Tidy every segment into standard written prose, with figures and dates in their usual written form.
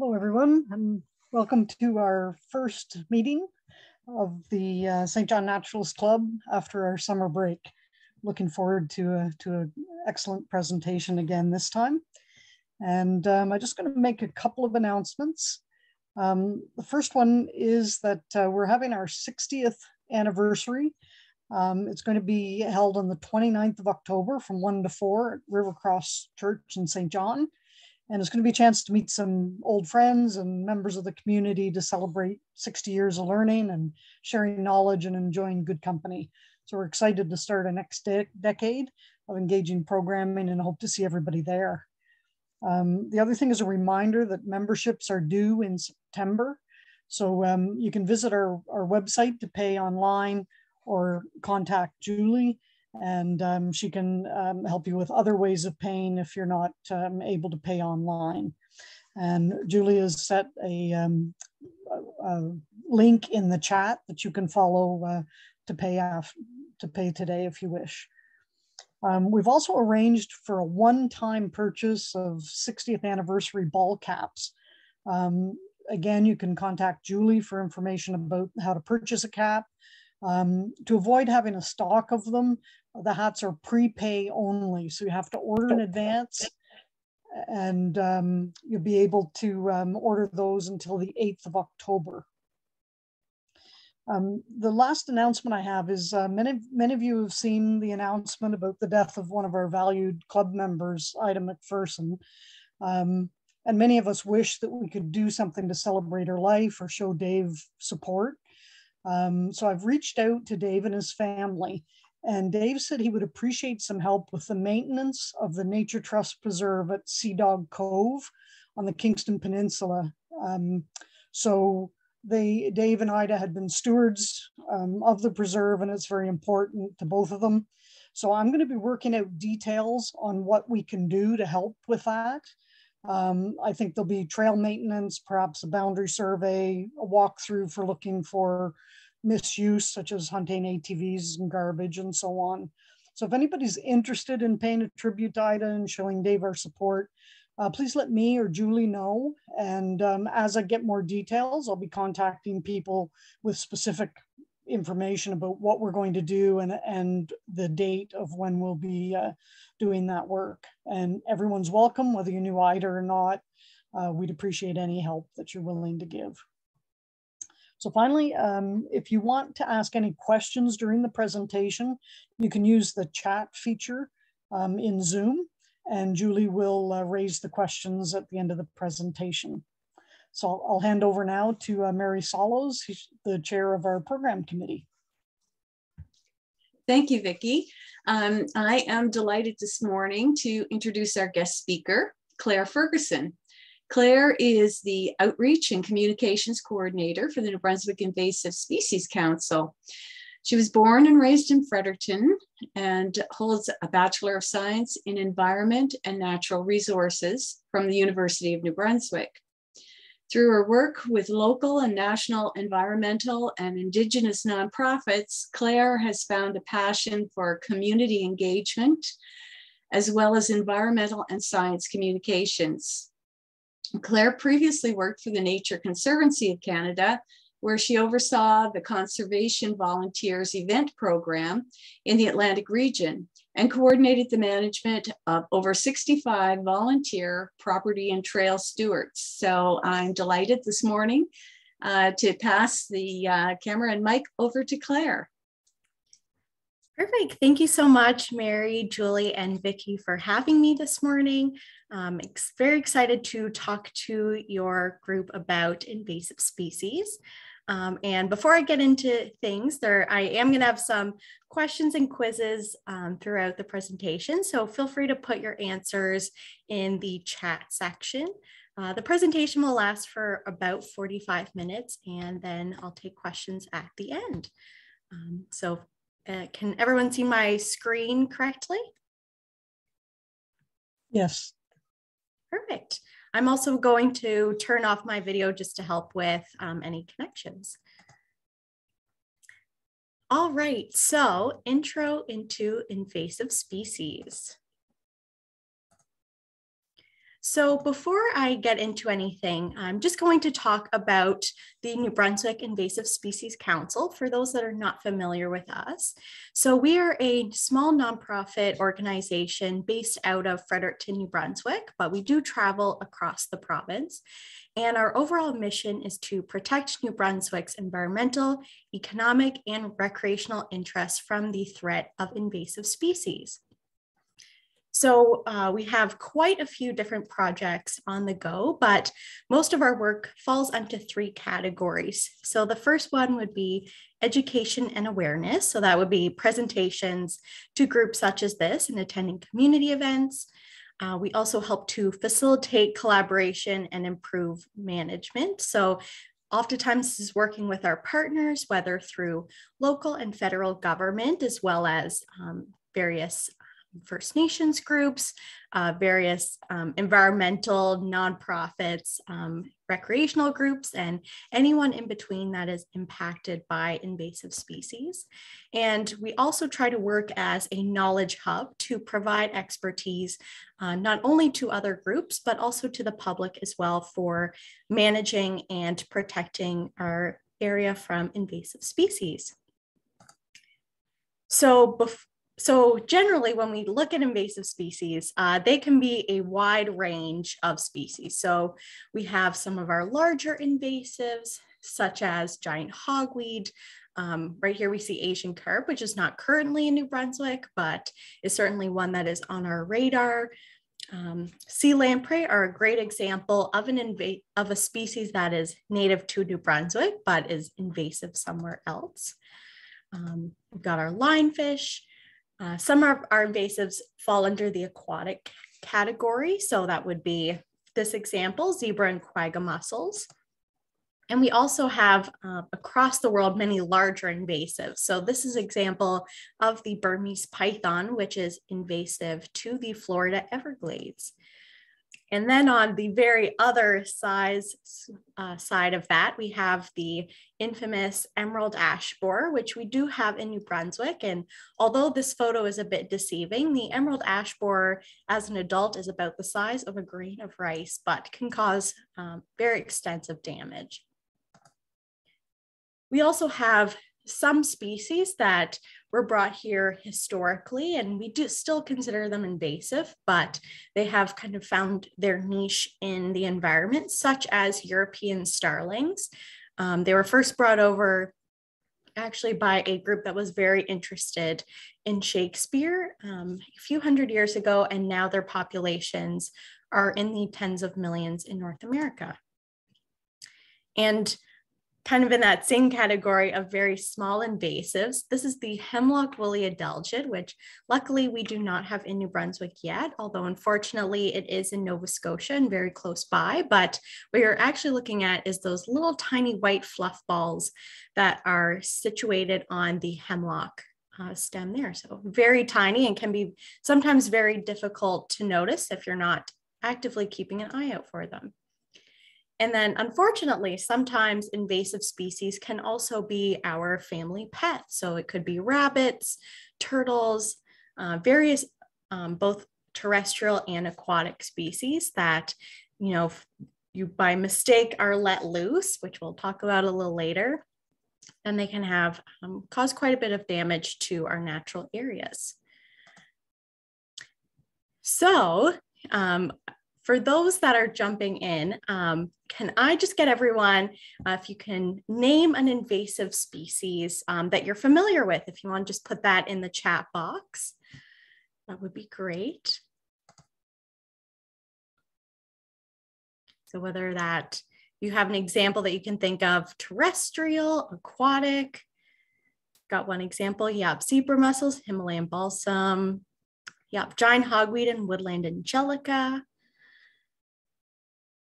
Hello, everyone, and welcome to our first meeting of the St. John Naturalist Club after our summer break. Looking forward to an excellent presentation again this time. And I'm just going to make a couple of announcements. The first one is that we're having our 60th anniversary. It's going to be held on the 29th of October from 1 to 4 at River Cross Church in St. John. And it's going to be a chance to meet some old friends and members of the community to celebrate 60 years of learning and sharing knowledge and enjoying good company. So we're excited to start a next decade of engaging programming and hope to see everybody there. The other thing is a reminder that memberships are due in September. So you can visit our website to pay online or contact Julie. And she can help you with other ways of paying if you're not able to pay online. And Julie has set a link in the chat that you can follow to pay today if you wish. We've also arranged for a one-time purchase of 60th anniversary ball caps. Again, you can contact Julie for information about how to purchase a cap. To avoid having a stock of them, the hats are prepay only, so you have to order in advance, and you'll be able to order those until the 8th of October. The last announcement I have is many of you have seen the announcement about the death of one of our valued club members, Ida McPherson, and many of us wish that we could do something to celebrate her life or show Dave support. So I've reached out to Dave and his family, and Dave said he would appreciate some help with the maintenance of the Nature Trust Preserve at Sea Dog Cove on the Kingston Peninsula. So Dave and Ida had been stewards of the preserve, and it's very important to both of them. So I'm going to be working out details on what we can do to help with that. I think there'll be trail maintenance, perhaps a boundary survey, a walkthrough for looking for misuse, such as hunting ATVs and garbage and so on. So if anybody's interested in paying a tribute to Ida and showing Dave our support, please let me or Julie know. And as I get more details, I'll be contacting people with specific information about what we're going to do and the date of when we'll be doing that work. And everyone's welcome, whether you knew Ida or not. We'd appreciate any help that you're willing to give. So finally, if you want to ask any questions during the presentation, you can use the chat feature in Zoom, and Julie will raise the questions at the end of the presentation. So I'll hand over now to Mary Solos, who's the chair of our program committee. Thank you, Vicki. I am delighted this morning to introduce our guest speaker, Claire Ferguson. Claire is the Outreach and Communications Coordinator for the New Brunswick Invasive Species Council. She was born and raised in Fredericton and holds a Bachelor of Science in Environment and Natural Resources from the University of New Brunswick. Through her work with local and national environmental and Indigenous nonprofits, Claire has found a passion for community engagement, as well as environmental and science communications. Claire previously worked for the Nature Conservancy of Canada, where she oversaw the Conservation Volunteers event program in the Atlantic region and coordinated the management of over 65 volunteer property and trail stewards. So I'm delighted this morning to pass the camera and mic over to Claire. Perfect. Thank you so much, Mary, Julie, and Vicki, for having me this morning. I'm very excited to talk to your group about invasive species. And before I get into things, I am going to have some questions and quizzes throughout the presentation, so feel free to put your answers in the chat section. The presentation will last for about 45 minutes, and then I'll take questions at the end. So can everyone see my screen correctly? Yes. Perfect. I'm also going to turn off my video just to help with any connections. All right, so intro into invasive species. So before I get into anything, I'm just going to talk about the New Brunswick Invasive Species Council for those that are not familiar with us. So we are a small nonprofit organization based out of Fredericton, New Brunswick, but we do travel across the province. And our overall mission is to protect New Brunswick's environmental, economic, and recreational interests from the threat of invasive species. So we have quite a few different projects on the go, but most of our work falls into three categories. So the first one would be education and awareness. So that would be presentations to groups such as this and attending community events. We also help to facilitate collaboration and improve management. So oftentimes this is working with our partners, whether through local and federal government, as well as various First Nations groups, various environmental nonprofits, recreational groups, and anyone in between that is impacted by invasive species. And we also try to work as a knowledge hub to provide expertise not only to other groups, but also to the public as well for managing and protecting our area from invasive species. So generally, when we look at invasive species, they can be a wide range of species. So we have some of our larger invasives, such as giant hogweed. Right here, we see Asian carp, which is not currently in New Brunswick, but is certainly one that is on our radar. Sea lamprey are a great example of a species that is native to New Brunswick, but is invasive somewhere else. We've got our lionfish. Some of our invasives fall under the aquatic category. So that would be this example, zebra and quagga mussels. And we also have across the world, many larger invasives. So this is an example of the Burmese python, which is invasive to the Florida Everglades. And then on the very other side of that, we have the infamous emerald ash borer, which we do have in New Brunswick. And although this photo is a bit deceiving, the emerald ash borer as an adult is about the size of a grain of rice, but can cause very extensive damage. We also have some species that were brought here historically, and we do still consider them invasive, but they have kind of found their niche in the environment, such as European starlings. They were first brought over actually by a group that was very interested in Shakespeare a few hundred years ago, and now their populations are in the tens of millions in North America. And kind of in that same category of very small invasives, this is the hemlock woolly adelgid, which luckily we do not have in New Brunswick yet, although unfortunately it is in Nova Scotia and very close by. But what you're actually looking at is those little tiny white fluff balls that are situated on the hemlock stem there. So very tiny and can be sometimes very difficult to notice if you're not actively keeping an eye out for them. And then unfortunately, sometimes invasive species can also be our family pet. So it could be rabbits, turtles, various both terrestrial and aquatic species that, you know, you by mistake are let loose, which we'll talk about a little later, and they can have caused quite a bit of damage to our natural areas. So for those that are jumping in, can I just get everyone, if you can name an invasive species that you're familiar with, if you want to just put that in the chat box, that would be great. So whether that you have an example that you can think of, terrestrial, aquatic, got one example, yep, zebra mussels, Himalayan balsam, yep, giant hogweed and woodland angelica.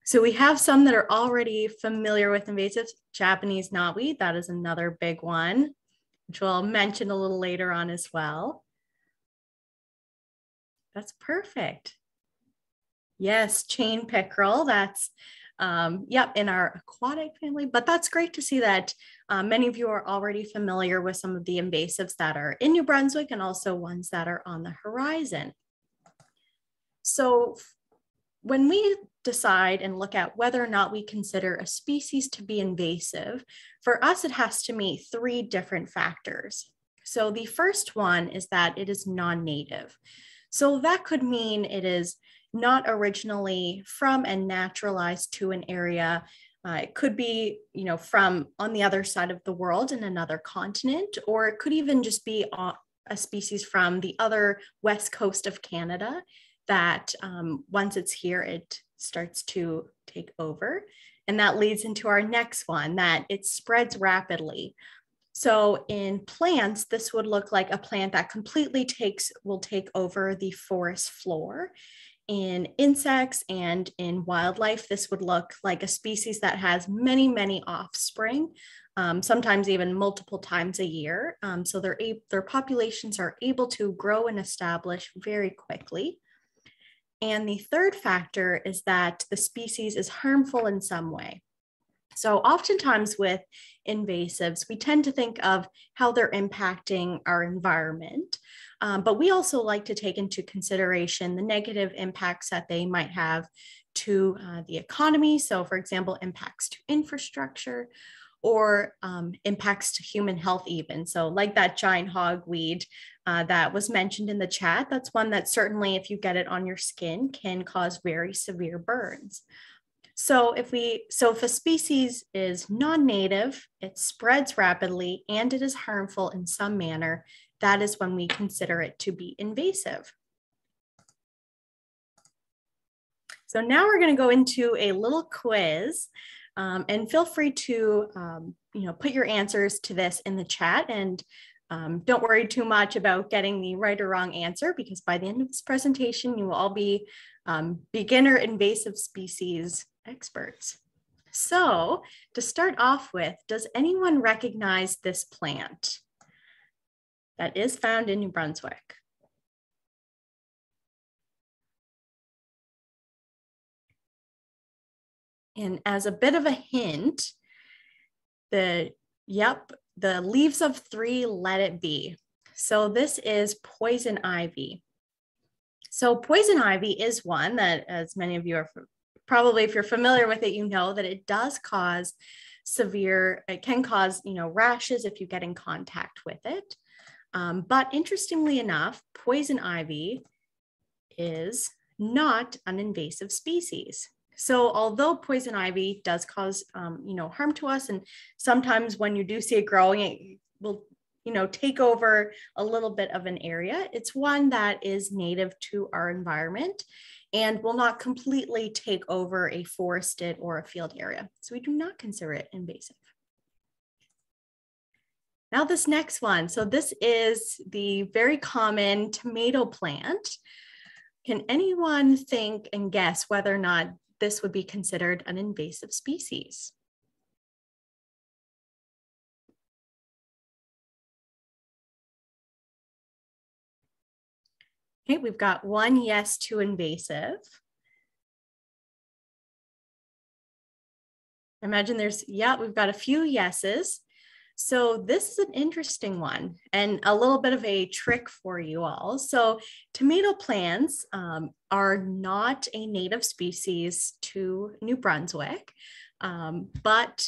So we have some that are already familiar with invasives. Japanese knotweed, that is another big one, which we'll mention a little later on as well. That's perfect. Yes, chain pickerel, that's, yep, in our aquatic family, but that's great to see that many of you are already familiar with some of the invasives that are in New Brunswick and also ones that are on the horizon. So when we decide and look at whether or not we consider a species to be invasive, for us, it has to meet three different factors. So the first one is that it is non-native. So that could mean it is not originally from and naturalized to an area. It could be, you know, from on the other side of the world in another continent, or it could even just be a species from the other west coast of Canada that once it's here, it starts to take over. And that leads into our next one, that it spreads rapidly. So in plants, this would look like a plant that completely will take over the forest floor. In insects and in wildlife, this would look like a species that has many, many offspring, sometimes even multiple times a year. So their populations are able to grow and establish very quickly. And the third factor is that the species is harmful in some way. So oftentimes with invasives, we tend to think of how they're impacting our environment, but we also like to take into consideration the negative impacts that they might have to the economy. So for example, impacts to infrastructure or impacts to human health even. So like that giant hogweed that was mentioned in the chat, that's one that certainly if you get it on your skin can cause very severe burns. So if a species is non-native, it spreads rapidly, and it is harmful in some manner, that is when we consider it to be invasive. So now we're going to go into a little quiz, and feel free to put your answers to this in the chat, and don't worry too much about getting the right or wrong answer, because by the end of this presentation, you will all be beginner invasive species experts. So to start off with, does anyone recognize this plant that is found in New Brunswick? And as a bit of a hint, the leaves of three let it be. So this is poison ivy. So poison ivy is one that, as many of you are probably, if you're familiar with it, you know that it does cause severe, it can cause, you know, rashes if you get in contact with it. But interestingly enough, poison ivy is not an invasive species. So although poison ivy does cause, harm to us, and sometimes when you do see it growing, it will, take over a little bit of an area, it's one that is native to our environment and will not completely take over a forested or a field area. So we do not consider it invasive. Now this next one. So this is the very common tomato plant. Can anyone think and guess whether or not this would be considered an invasive species? Okay, we've got one yes to invasive. Imagine there's, yeah, we've got a few yeses. So this is an interesting one and a little bit of a trick for you all. So tomato plants are not a native species to New Brunswick, but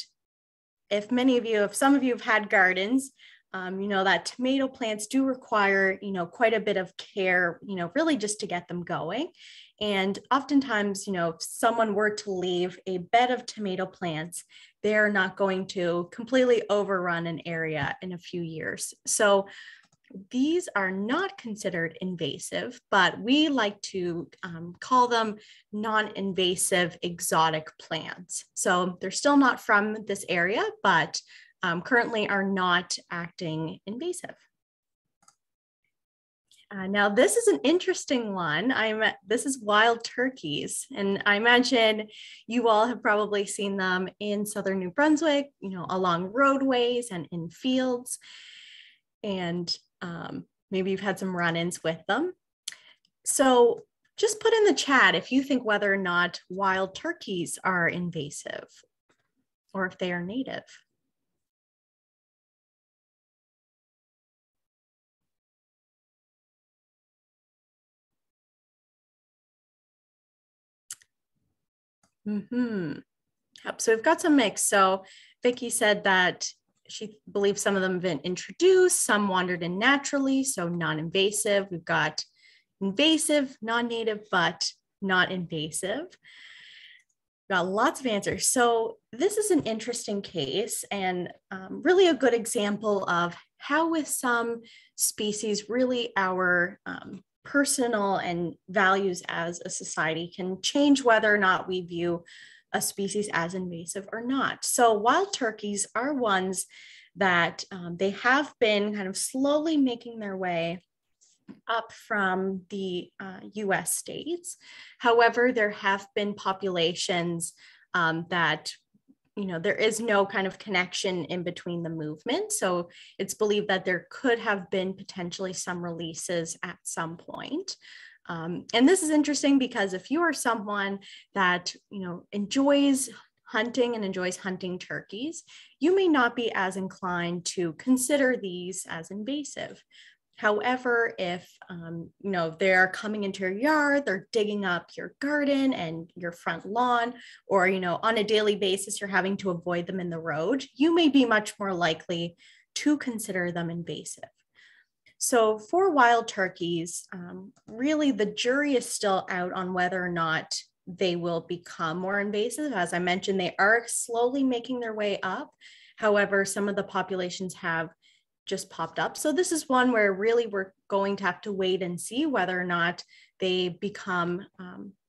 if some of you have had gardens, you know that tomato plants do require, quite a bit of care, really just to get them going. And oftentimes, if someone were to leave a bed of tomato plants, they're not going to completely overrun an area in a few years. So these are not considered invasive, but we like to call them non-invasive exotic plants. So they're still not from this area, but currently are not acting invasive. Now, this is an interesting one. This is wild turkeys, and I imagine you all have probably seen them in southern New Brunswick, along roadways and in fields, and maybe you've had some run-ins with them. So just put in the chat if you think whether or not wild turkeys are invasive or if they are native. Mm-hmm. Yep. So we've got some mix. So Vicki said that she believes some of them have been introduced, some wandered in naturally, so non-invasive. We've got invasive, non-native, but not invasive. Got lots of answers. So this is an interesting case and really a good example of how with some species, really our personal and values as a society can change whether or not we view a species as invasive or not. So wild turkeys are ones that they have been kind of slowly making their way up from the US states. However, there have been populations that, you know, there is no kind of connection in between the movement. So it's believed that there could have been potentially some releases at some point. And this is interesting because if you are someone that, you know, enjoys hunting and enjoys hunting turkeys, you may not be as inclined to consider these as invasive. However, if, you know, they're coming into your yard, they're digging up your garden and your front lawn, or, you know, on a daily basis, you're having to avoid them in the road, you may be much more likely to consider them invasive. So for wild turkeys, really the jury is still out on whether or not they will become more invasive. As I mentioned, they are slowly making their way up. However, some of the populations have just popped up. So this is one where really we're going to have to wait and see whether or not they become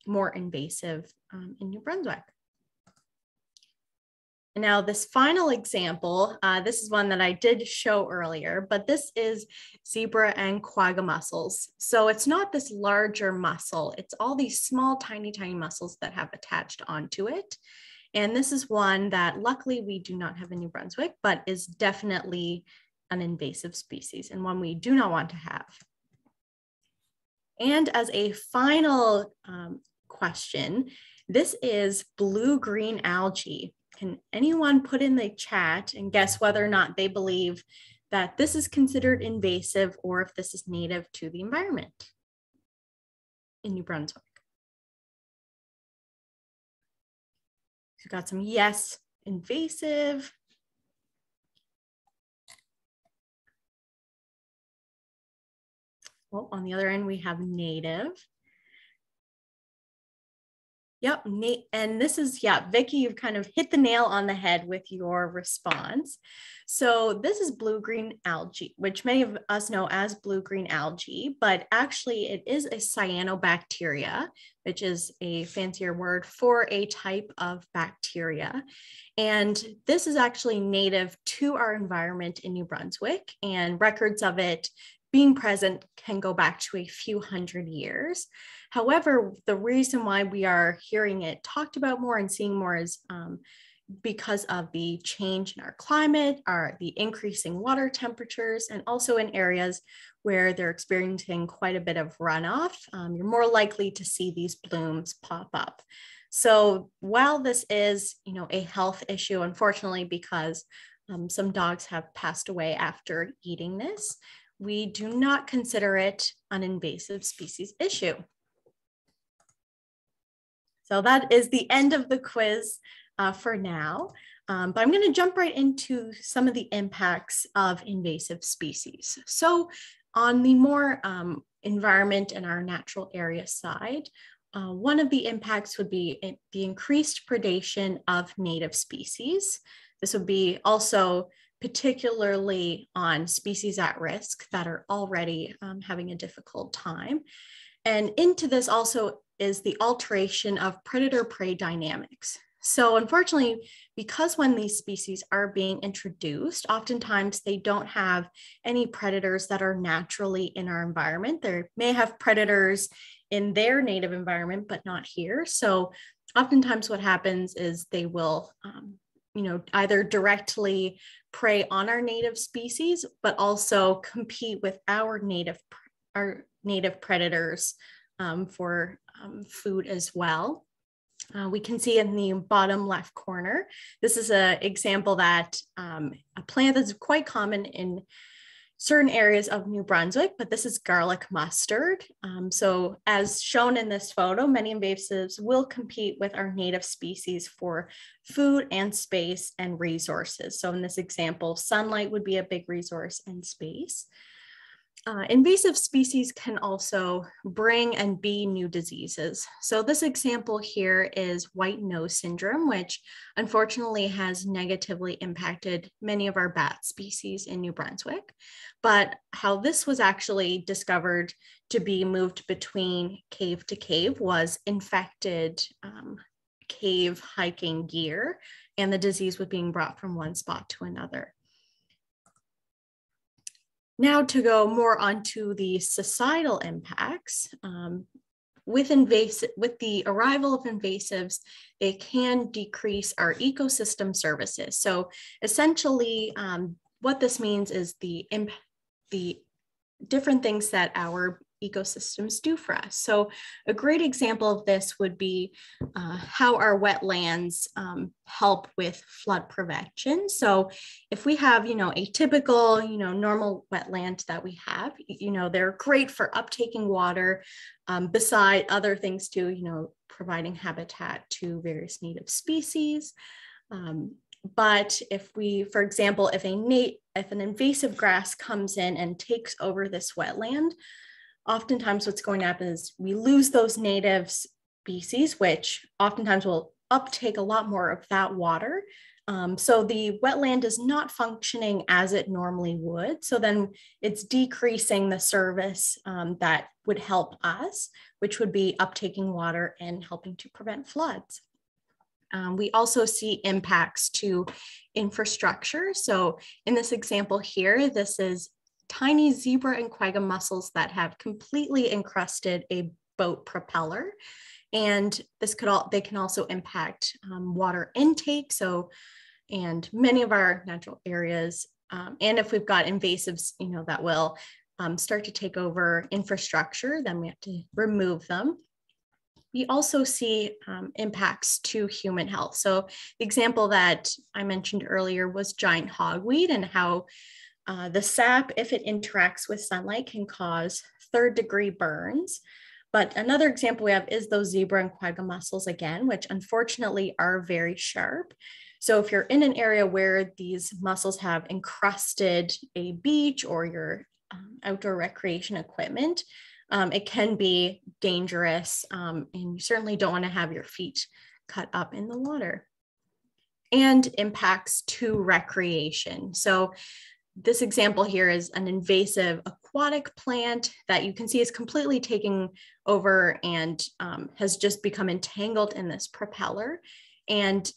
more invasive in New Brunswick. And now this final example, this is one that I did show earlier, but this is zebra and quagga mussels. So it's not this larger mussel, it's all these small, tiny, tiny mussels that have attached onto it. And this is one that luckily we do not have in New Brunswick, but is definitely an invasive species and one we do not want to have. And as a final question, this is blue-green algae. Can anyone put in the chat and guess whether or not they believe that this is considered invasive or if this is native to the environment in New Brunswick? We've got some yes, invasive. Well, on the other end, we have native. Yep, and this is, yeah, Vicki, you've kind of hit the nail on the head with your response. So this is blue-green algae, which many of us know as blue-green algae, but actually it is a cyanobacteria, which is a fancier word for a type of bacteria. And this is actually native to our environment in New Brunswick, and records of it being present can go back to a few hundred years. However, the reason why we are hearing it talked about more and seeing more is because of the change in our climate, the increasing water temperatures, and also in areas where they're experiencing quite a bit of runoff, you're more likely to see these blooms pop up. So while this is, you know, a health issue, unfortunately, because some dogs have passed away after eating this, we do not consider it an invasive species issue. So that is the end of the quiz for now, but I'm gonna jump right into some of the impacts of invasive species. So on the more environment and our natural area side, one of the impacts would be the increased predation of native species. This would be also particularly on species at risk that are already having a difficult time. And into this also is the alteration of predator-prey dynamics. So unfortunately, because when these species are being introduced, oftentimes they don't have any predators that are naturally in our environment. They may have predators in their native environment, but not here. So oftentimes what happens is they will you know, either directly prey on our native species, but also compete with our native predators for food as well. We can see in the bottom left corner, this is an example that a plant that's quite common in certain areas of New Brunswick, but this is garlic mustard. So as shown in this photo, many invasives will compete with our native species for food and space and resources. So in this example, sunlight would be a big resource and space. Invasive species can also bring and be new diseases. So this example here is white nose syndrome, which unfortunately has negatively impacted many of our bat species in New Brunswick. But how this was actually discovered to be moved between cave to cave was infected cave hiking gear, and the disease was being brought from one spot to another. Now to go more onto the societal impacts, with the arrival of invasives, they can decrease our ecosystem services. So essentially what this means is the different things that our ecosystems do for us. So a great example of this would be how our wetlands help with flood prevention. So if we have, a typical, normal wetland that we have, they're great for uptaking water beside other things too, providing habitat to various native species. But if we, for example, if an invasive grass comes in and takes over this wetland, oftentimes what's going to happen is we lose those native species, which oftentimes will uptake a lot more of that water. So the wetland is not functioning as it normally would. So then it's decreasing the service that would help us, which would be uptaking water and helping to prevent floods. We also see impacts to infrastructure. So in this example here, this is tiny zebra and quagga mussels that have completely encrusted a boat propeller. And this they can also impact water intake. So, and many of our natural areas, and if we've got invasives, that will start to take over infrastructure, then we have to remove them. We also see impacts to human health. So the example that I mentioned earlier was giant hogweed and how the sap, if it interacts with sunlight, can cause third-degree burns. But another example we have is those zebra and quagga mussels again, which unfortunately are very sharp. So if you're in an area where these mussels have encrusted a beach or your outdoor recreation equipment, it can be dangerous, and you certainly don't want to have your feet cut up in the water. And impacts to recreation. So this example here is an invasive aquatic plant that you can see is completely taking over and has just become entangled in this propeller. And,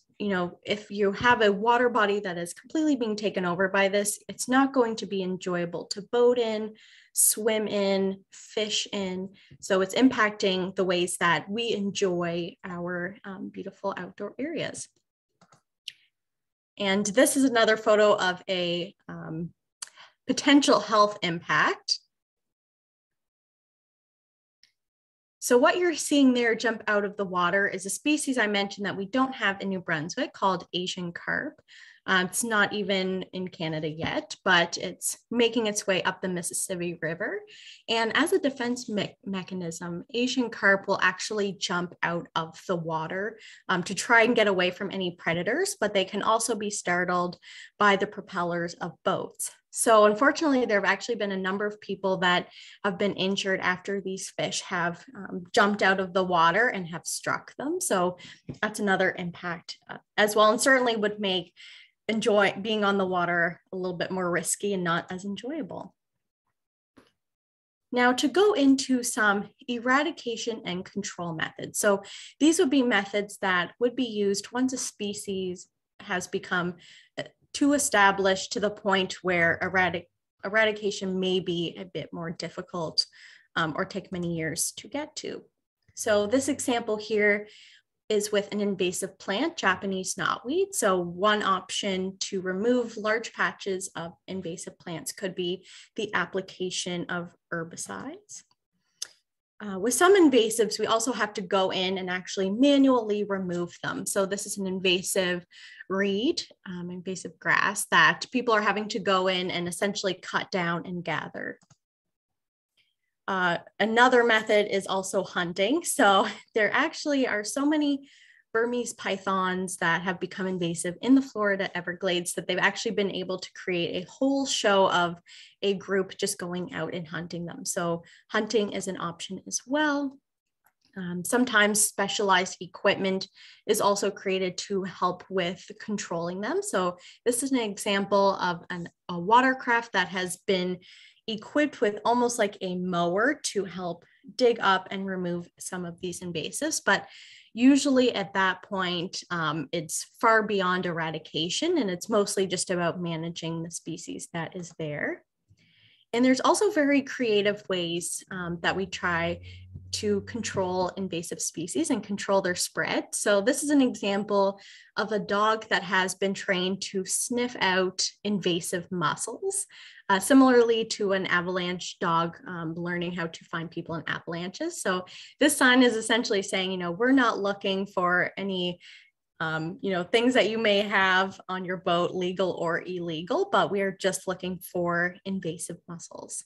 if you have a water body that is completely being taken over by this, it's not going to be enjoyable to boat in, swim in, fish in. So it's impacting the ways that we enjoy our beautiful outdoor areas. And this is another photo of a potential health impact. So what you're seeing there jump out of the water is a species I mentioned that we don't have in New Brunswick called Asian carp. It's not even in Canada yet, but it's making its way up the Mississippi River. And as a defense mechanism, Asian carp will actually jump out of the water to try and get away from any predators, but they can also be startled by the propellers of boats. So unfortunately, there have actually been a number of people that have been injured after these fish have jumped out of the water and have struck them. So that's another impact as well, and certainly would make being on the water a little bit more risky and not as enjoyable. Now to go into some eradication and control methods. So these would be methods that would be used once a species has become too established to the point where eradication may be a bit more difficult or take many years to get to. So this example here is with an invasive plant, Japanese knotweed. So one option to remove large patches of invasive plants could be the application of herbicides. With some invasives, we also have to go in and actually manually remove them. So this is an invasive reed, invasive grass that people are having to go in and essentially cut down and gather. Another method is also hunting. So there actually are so many Burmese pythons that have become invasive in the Florida Everglades that they've actually been able to create a whole show of a group just going out and hunting them. So hunting is an option as well. Sometimes specialized equipment is also created to help with controlling them. So this is an example of a watercraft that has been equipped with almost like a mower to help dig up and remove some of these invasives. But usually at that point, it's far beyond eradication, and it's mostly just about managing the species that is there. And there's also very creative ways that we try to control invasive species and control their spread. So this is an example of a dog that has been trained to sniff out invasive mussels, similarly to an avalanche dog learning how to find people in avalanches. So this sign is essentially saying, you know, we're not looking for any you know, things that you may have on your boat, legal or illegal, but we are just looking for invasive mussels.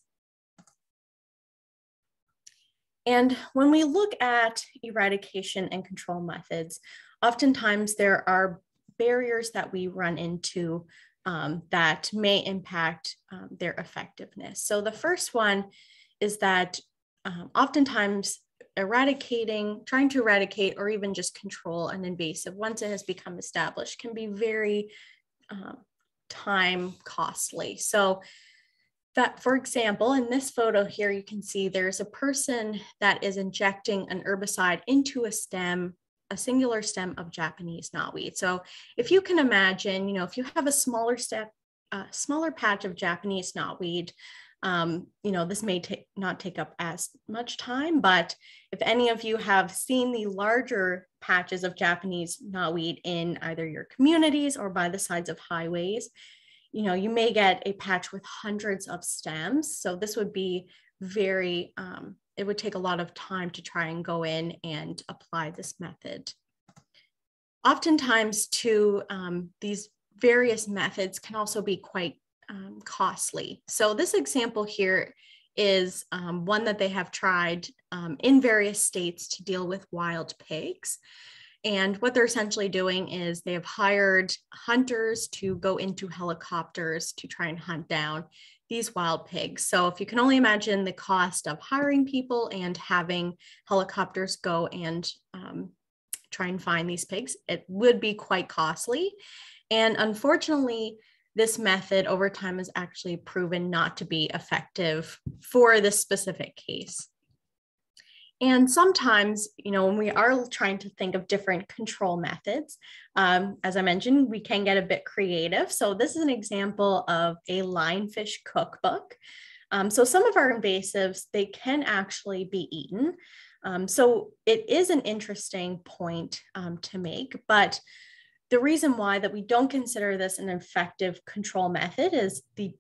And when we look at eradication and control methods, oftentimes there are barriers that we run into that may impact their effectiveness. So the first one is that oftentimes trying to eradicate or even just control an invasive once it has become established can be very time costly. So that, for example, in this photo here, you can see there's a person that is injecting an herbicide into a stem, a singular stem of Japanese knotweed. So if you can imagine, you know, if you have a smaller patch of Japanese knotweed, you know, this may not take up as much time, but if any of you have seen the larger patches of Japanese knotweed in either your communities or by the sides of highways, you know, you may get a patch with hundreds of stems. So this would be very, it would take a lot of time to try and go in and apply this method. Oftentimes too, these various methods can also be quite costly. So this example here is one that they have tried in various states to deal with wild pigs. And what they're essentially doing is they have hired hunters to go into helicopters to try and hunt down these wild pigs. So if you can only imagine the cost of hiring people and having helicopters go and try and find these pigs, it would be quite costly. And unfortunately, this method over time is actually proven not to be effective for this specific case. And sometimes, you know, when we are trying to think of different control methods, as I mentioned, we can get a bit creative. So this is an example of a lionfish cookbook. So some of our invasives, they can actually be eaten. So it is an interesting point to make, but the reason why that we don't consider this an effective control method is the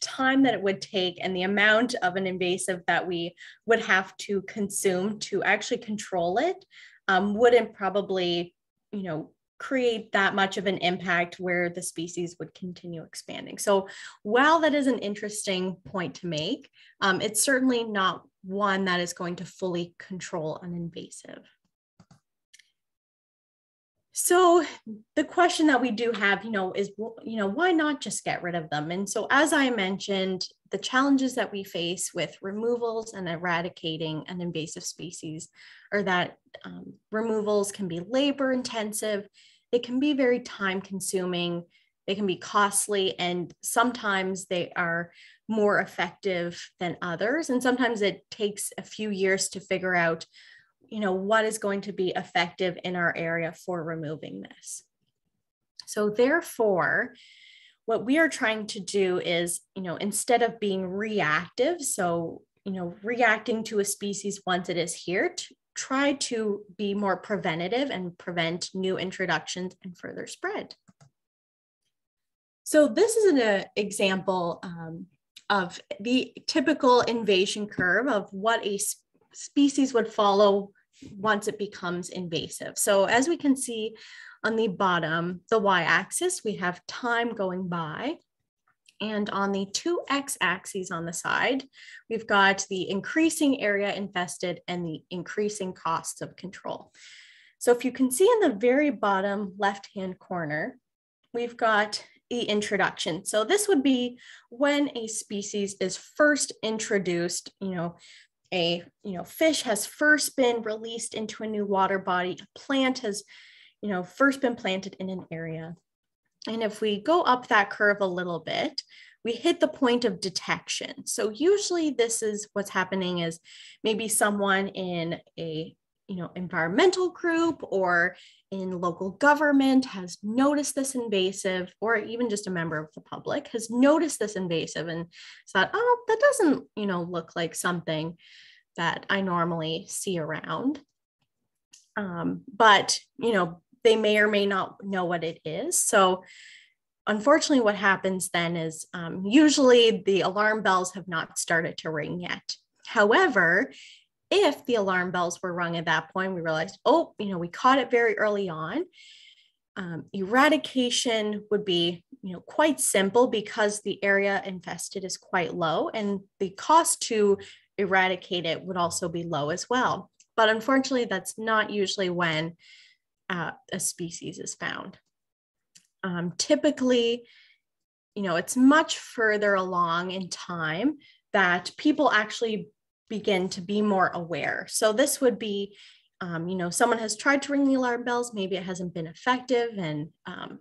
time that it would take and the amount of an invasive that we would have to consume to actually control it wouldn't probably, you know, create that much of an impact where the species would continue expanding. So while that is an interesting point to make, it's certainly not one that is going to fully control an invasive. So the question that we do have, you know, is, you know, why not just get rid of them? And so, as I mentioned, the challenges that we face with removals and eradicating an invasive species are that removals can be labor intensive, they can be very time consuming, they can be costly, and sometimes they are more effective than others. And sometimes it takes a few years to figure out, you know, what is going to be effective in our area for removing this. So therefore, what we are trying to do is, you know, instead of being reactive, so, you know, reacting to a species once it is here, to try to be more preventative and prevent new introductions and further spread. So this is an example of the typical invasion curve of what a species would follow once it becomes invasive. So as we can see on the bottom, the y-axis, we have time going by. And on the two x-axes on the side, we've got the increasing area infested and the increasing costs of control. So if you can see in the very bottom left-hand corner, we've got the introduction. So this would be when a species is first introduced, a fish has first been released into a new water body, a plant has, first been planted in an area. And if we go up that curve a little bit, we hit the point of detection. So usually this is what's happening is maybe someone in a environmental group or in local government has noticed this invasive, or even just a member of the public has noticed this invasive and thought, oh, that doesn't, look like something that I normally see around. But, they may or may not know what it is. So unfortunately, what happens then is usually the alarm bells have not started to ring yet. However, if the alarm bells were rung at that point, we realized, oh, we caught it very early on. Eradication would be, quite simple because the area infested is quite low and the cost to eradicate it would also be low as well. But unfortunately, that's not usually when a species is found. Typically, it's much further along in time that people actually begin to be more aware. So this would be, someone has tried to ring the alarm bells, maybe it hasn't been effective, and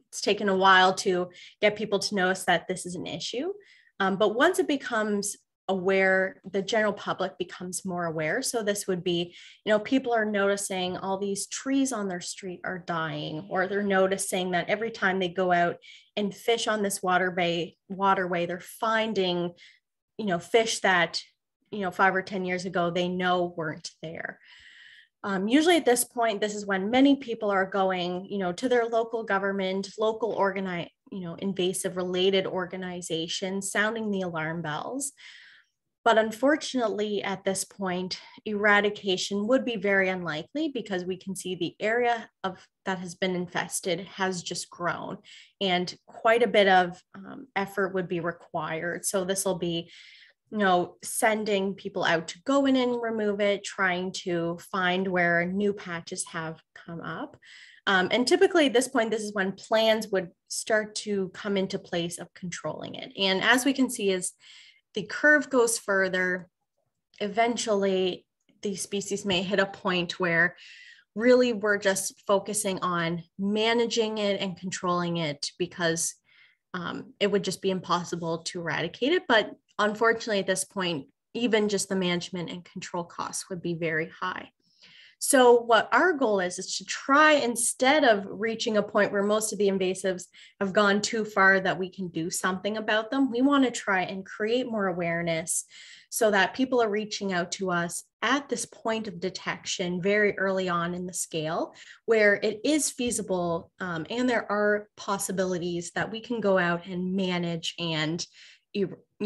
it's taken a while to get people to notice that this is an issue. But once it becomes aware, the general public becomes more aware. So this would be, people are noticing all these trees on their street are dying, or they're noticing that every time they go out and fish on this waterway, they're finding, fish that, 5 or 10 years ago, they know weren't there. Usually at this point, this is when many people are going, to their local government, local invasive related organizations, sounding the alarm bells. But unfortunately, at this point, eradication would be very unlikely because we can see the area that has been infested has just grown, and quite a bit of effort would be required. So this will be, sending people out to go in and remove it, trying to find where new patches have come up. And typically at this point, this is when plans would start to come into place of controlling it. And as we can see, as the curve goes further, eventually the species may hit a point where really we're just focusing on managing it and controlling it, because it would just be impossible to eradicate it. But unfortunately, at this point, even just the management and control costs would be very high. So what our goal is to try, instead of reaching a point where most of the invasives have gone too far that we can do something about them, we want to try and create more awareness so that people are reaching out to us at this point of detection very early on in the scale where it is feasible, and there are possibilities that we can go out and manage and,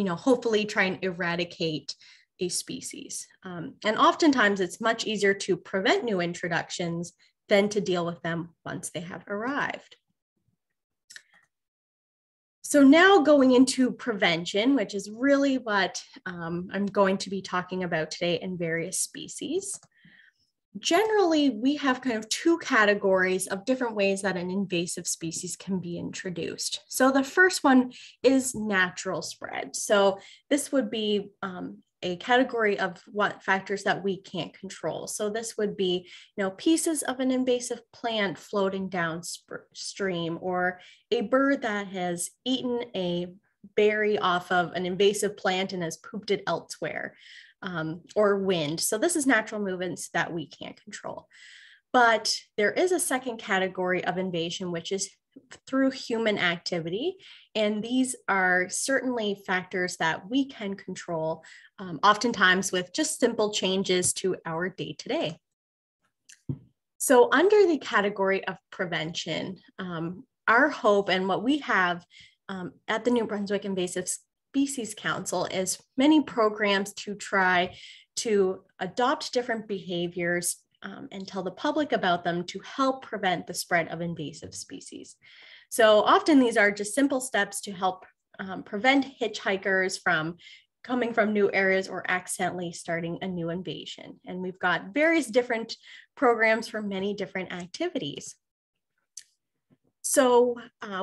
hopefully try and eradicate a species. And oftentimes it's much easier to prevent new introductions than to deal with them once they have arrived. So now going into prevention, which is really what I'm going to be talking about today in various species. Generally, we have kind of two categories of different ways that an invasive species can be introduced. So the first one is natural spread. So this would be a category of what factors that we can't control. So this would be, pieces of an invasive plant floating downstream, or a bird that has eaten a berry off of an invasive plant and has pooped it elsewhere, or wind. So this is natural movements that we can't control. But there is a second category of invasion, which is through human activity. And these are certainly factors that we can control, oftentimes with just simple changes to our day-to-day. So under the category of prevention, our hope and what we have at the New Brunswick Invasive Species Council is many programs to try to adopt different behaviors and tell the public about them to help prevent the spread of invasive species. So often these are just simple steps to help prevent hitchhikers from coming from new areas or accidentally starting a new invasion. And we've got various different programs for many different activities. So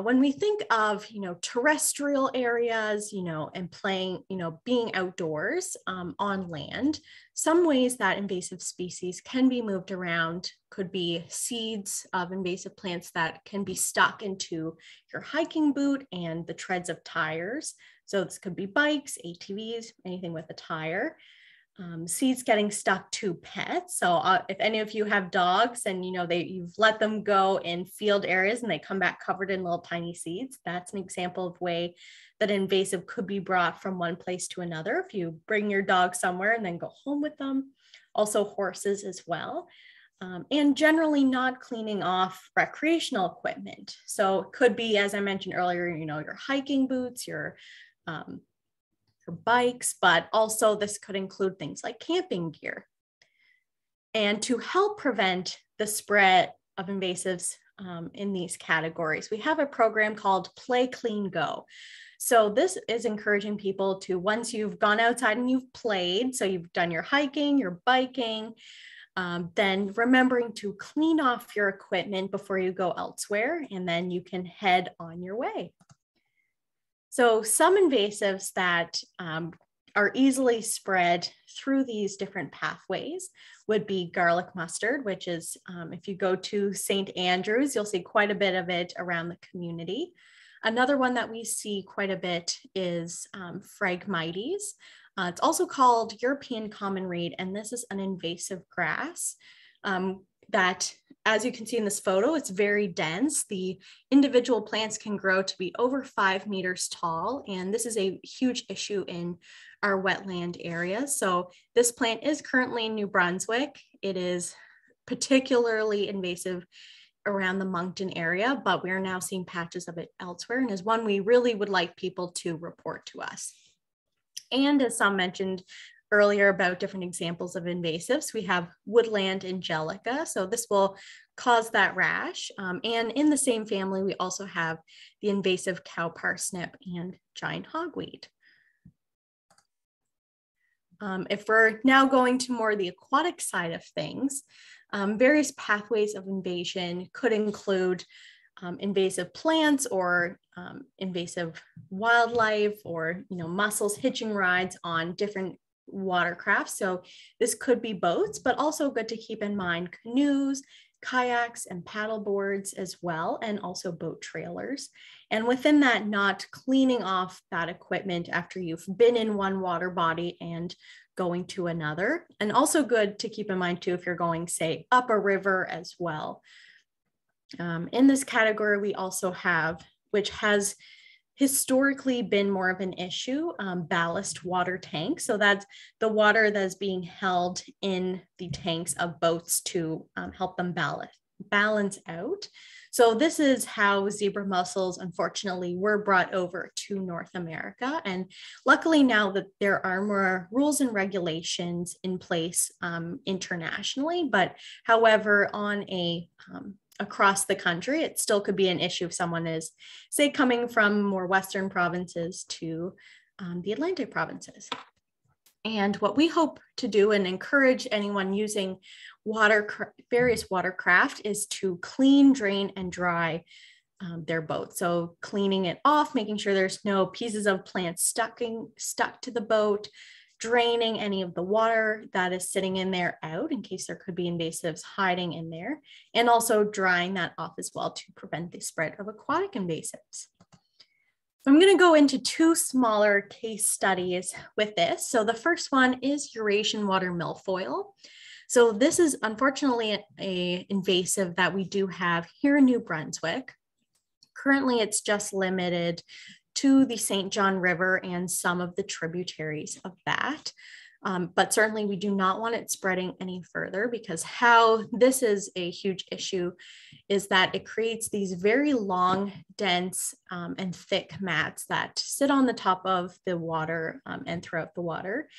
when we think of, terrestrial areas, and playing, being outdoors on land, some ways that invasive species can be moved around could be seeds of invasive plants that can be stuck into your hiking boot and the treads of tires. So this could be bikes, ATVs, anything with a tire. Seeds getting stuck to pets. So if any of you have dogs and you've let them go in field areas and they come back covered in little tiny seeds, that's an example of way that invasive could be brought from one place to another. If you bring your dog somewhere and then go home with them, also horses as well. And generally not cleaning off recreational equipment. So it could be, as I mentioned earlier, your hiking boots, your bikes, but also this could include things like camping gear. And to help prevent the spread of invasives in these categories, we have a program called Play Clean Go. So this is encouraging people to, once you've gone outside and you've played, so you've done your hiking, your biking, then remembering to clean off your equipment before you go elsewhere, and then you can head on your way. So some invasives that are easily spread through these different pathways would be garlic mustard, which is, if you go to St. Andrews, you'll see quite a bit of it around the community. Another one that we see quite a bit is Phragmites. It's also called European common reed, and this is an invasive grass that, as you can see in this photo, it's very dense. The individual plants can grow to be over 5 meters tall, and this is a huge issue in our wetland area. So this plant is currently in New Brunswick. It is particularly invasive around the Moncton area, but we are now seeing patches of it elsewhere, and is one we really would like people to report to us. And as Sam mentioned earlier about different examples of invasives, we have woodland angelica. So this will cause that rash. And in the same family, we also have the invasive cow parsnip and giant hogweed. If we're now going to more the aquatic side of things, various pathways of invasion could include invasive plants or invasive wildlife or mussels hitching rides on different watercraft. So this could be boats, but also good to keep in mind canoes, kayaks, and paddle boards as well, and also boat trailers. And within that, not cleaning off that equipment after you've been in one water body and going to another. And also good to keep in mind too if you're going, say, up a river as well. In this category, we also have, which has historically been more of an issue, ballast water tanks. So that's the water that's being held in the tanks of boats to help them balance out. So this is how zebra mussels, unfortunately, were brought over to North America. And luckily now that there are more rules and regulations in place internationally, but however, on a across the country, it still could be an issue if someone is, say, coming from more Western provinces to the Atlantic provinces. And what we hope to do and encourage anyone using various watercraft is to clean, drain, and dry their boat. So cleaning it off, making sure there's no pieces of plants stuck to the boat, draining any of the water that is sitting in there out in case there could be invasives hiding in there, and also drying that off as well to prevent the spread of aquatic invasives. I'm going to go into two smaller case studies with this. So the first one is Eurasian water milfoil. So this is unfortunately an invasive that we do have here in New Brunswick. Currently, it's just limited to the St. John River and some of the tributaries of that. But certainly we do not want it spreading any further, because how this is a huge issue is that it creates these very long, dense and thick mats that sit on the top of the water and throughout the water.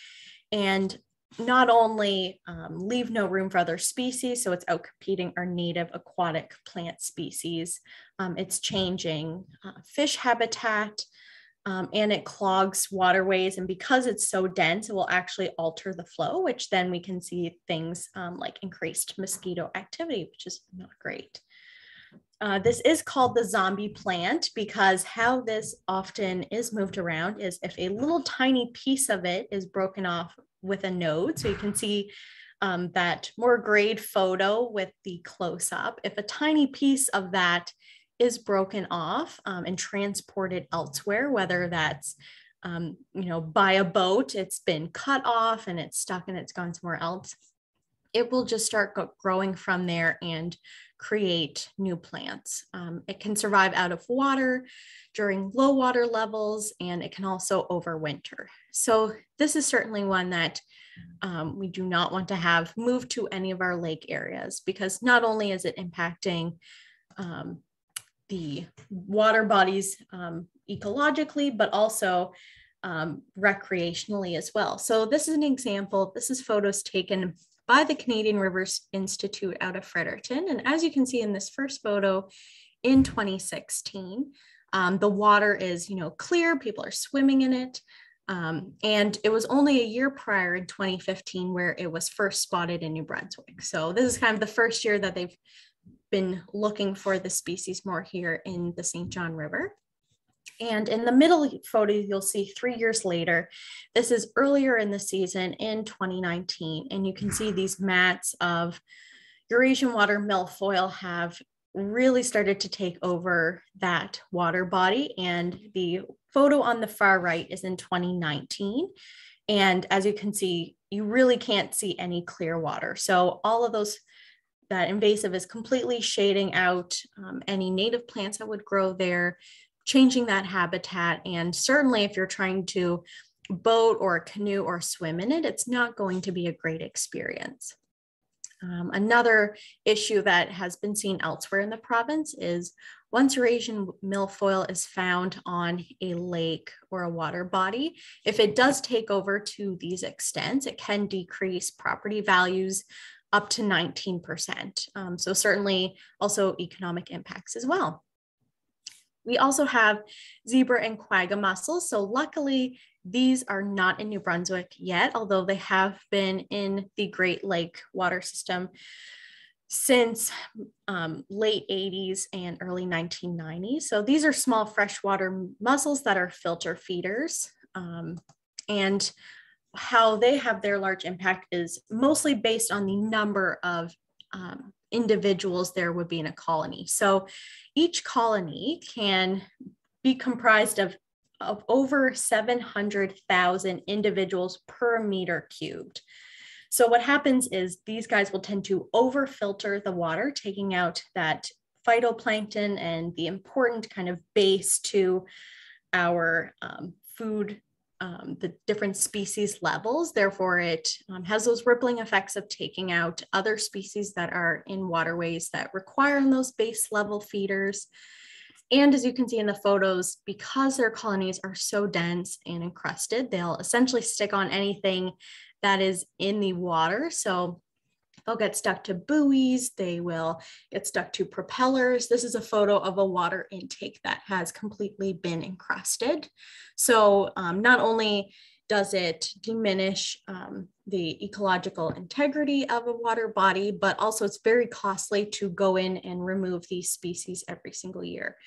And not only leave no room for other species, so it's outcompeting our native aquatic plant species, it's changing fish habitat, and it clogs waterways. And because it's so dense, it will actually alter the flow, which then we can see things like increased mosquito activity, which is not great. This is called the zombie plant because how this often is moved around is if a little tiny piece of it is broken off with a node. So you can see that more grade photo with the close up. If a tiny piece of that is broken off and transported elsewhere, whether that's, you know, by a boat, it's been cut off and it's stuck and it's gone somewhere else, it will just start growing from there and create new plants. It can survive out of water during low water levels, and it can also overwinter. So this is certainly one that we do not want to have moved to any of our lake areas, because not only is it impacting the water bodies ecologically, but also recreationally as well. So this is an example. This is photos taken by the Canadian Rivers Institute out of Fredericton. And as you can see in this first photo in 2016, the water is, you know, clear, people are swimming in it. And it was only a year prior in 2015 where it was first spotted in New Brunswick. So this is kind of the first year that they've been looking for the species more here in the St. John River. And in the middle photo, you'll see 3 years later. This is earlier in the season in 2019, and you can see these mats of Eurasian water milfoil have really started to take over that water body. And the photo on the far right is in 2019. And as you can see, you really can't see any clear water. So all of those, that invasive is completely shading out any native plants that would grow there, changing that habitat. And certainly if you're trying to boat or canoe or swim in it, it's not going to be a great experience. Another issue that has been seen elsewhere in the province is once Eurasian milfoil is found on a lake or a water body, if it does take over to these extents, it can decrease property values up to 19%. So certainly also economic impacts as well. We also have zebra and quagga mussels. So luckily, these are not in New Brunswick yet, although they have been in the Great Lake water system since late 80s and early 1990s. So these are small freshwater mussels that are filter feeders. And how they have their large impact is mostly based on the number of individuals there would be in a colony. So each colony can be comprised of over 700,000 individuals per meter cubed. So what happens is these guys will tend to overfilter the water, taking out that phytoplankton and the important kind of base to our food, the different species levels. Therefore, it has those rippling effects of taking out other species that are in waterways that require those base level feeders. And as you can see in the photos, because their colonies are so dense and encrusted, they'll essentially stick on anything that is in the water. So they'll get stuck to buoys, they will get stuck to propellers. This is a photo of a water intake that has completely been encrusted. So not only does it diminish the ecological integrity of a water body, but also it's very costly to go in and remove these species every single year.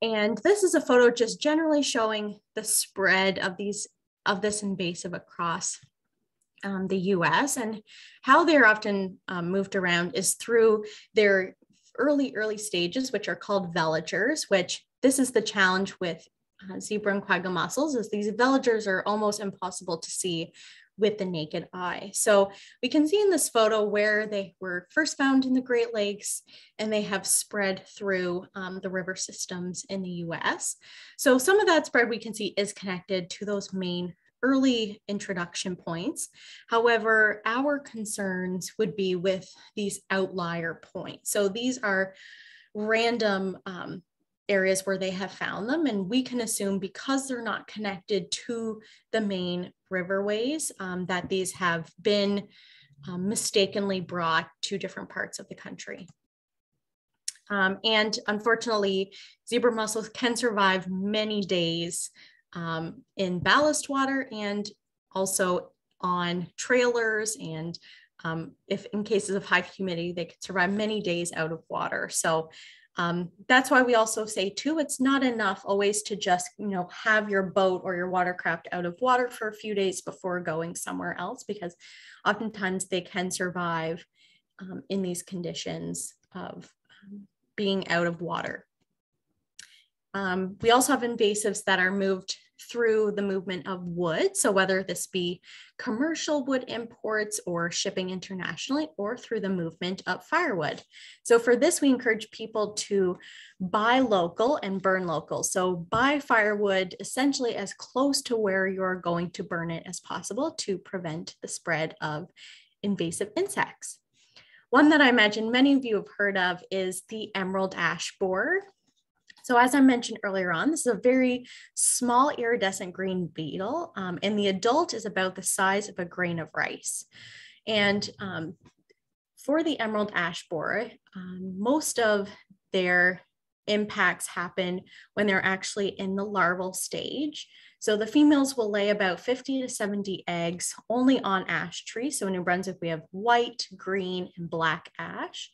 And this is a photo just generally showing the spread of this invasive across the US, and how they're often moved around is through their early stages, which are called veligers, which this is the challenge with zebra and quagga mussels, is these veligers are almost impossible to see with the naked eye. So we can see in this photo where they were first found in the Great Lakes, and they have spread through the river systems in the US. So some of that spread we can see is connected to those main early introduction points. However, our concerns would be with these outlier points. So these are random areas where they have found them, and we can assume because they're not connected to the main riverways that these have been mistakenly brought to different parts of the country. And unfortunately, zebra mussels can survive many days in ballast water and also on trailers, and if in cases of high humidity, they could survive many days out of water. So that's why we also say too, it's not enough always to just, you know, have your boat or your watercraft out of water for a few days before going somewhere else, because oftentimes they can survive in these conditions of being out of water. We also have invasives that are moved through the movement of wood. So whether this be commercial wood imports or shipping internationally, or through the movement of firewood. So for this, we encourage people to buy local and burn local. So buy firewood essentially as close to where you're going to burn it as possible to prevent the spread of invasive insects. One that I imagine many of you have heard of is the emerald ash borer. So as I mentioned earlier on, this is a very small iridescent green beetle, and the adult is about the size of a grain of rice. And for the emerald ash borer, most of their impacts happen when they're actually in the larval stage. So the females will lay about 50 to 70 eggs only on ash trees. So in New Brunswick, we have white, green, and black ash.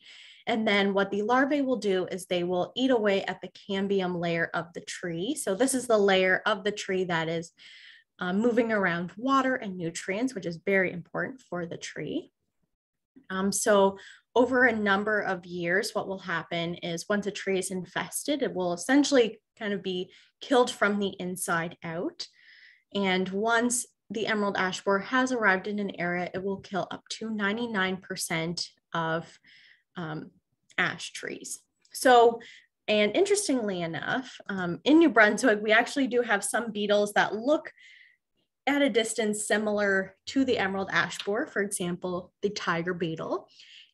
And then what the larvae will do is they will eat away at the cambium layer of the tree. So this is the layer of the tree that is moving around water and nutrients, which is very important for the tree. So over a number of years, what will happen is once a tree is infested, it will essentially kind of be killed from the inside out. And once the emerald ash borer has arrived in an area, it will kill up to 99% of ash trees. So, and interestingly enough, in New Brunswick, we actually do have some beetles that look at a distance similar to the emerald ash borer, for example, the tiger beetle.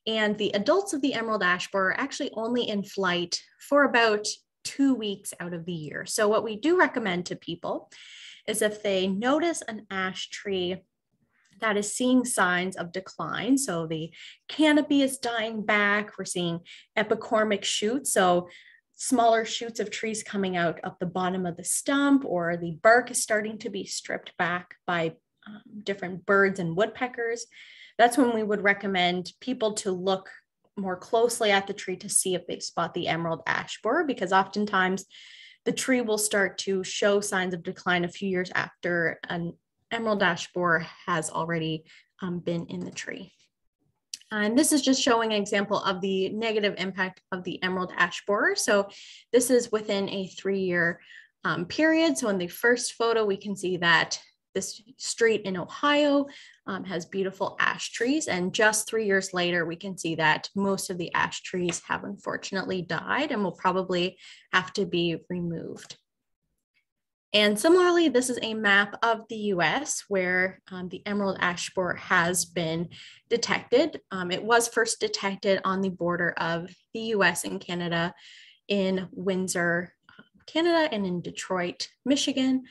And the adults of the emerald ash borer are actually only in flight for about 2 weeks out of the year. So what we do recommend to people is if they notice an ash tree that is seeing signs of decline. So the canopy is dying back. We're seeing epicormic shoots. So smaller shoots of trees coming out of the bottom of the stump, or the bark is starting to be stripped back by different birds and woodpeckers. That's when we would recommend people to look more closely at the tree to see if they spot the emerald ash borer, because oftentimes the tree will start to show signs of decline a few years after an emerald ash borer has already been in the tree. And this is just showing an example of the negative impact of the emerald ash borer. So this is within a 3-year period. So in the first photo, we can see that this street in Ohio has beautiful ash trees. And just 3 years later, we can see that most of the ash trees have unfortunately died and will probably have to be removed. And similarly, this is a map of the US where the emerald ash borer has been detected. It was first detected on the border of the US and Canada in Windsor, Canada, and in Detroit, Michigan.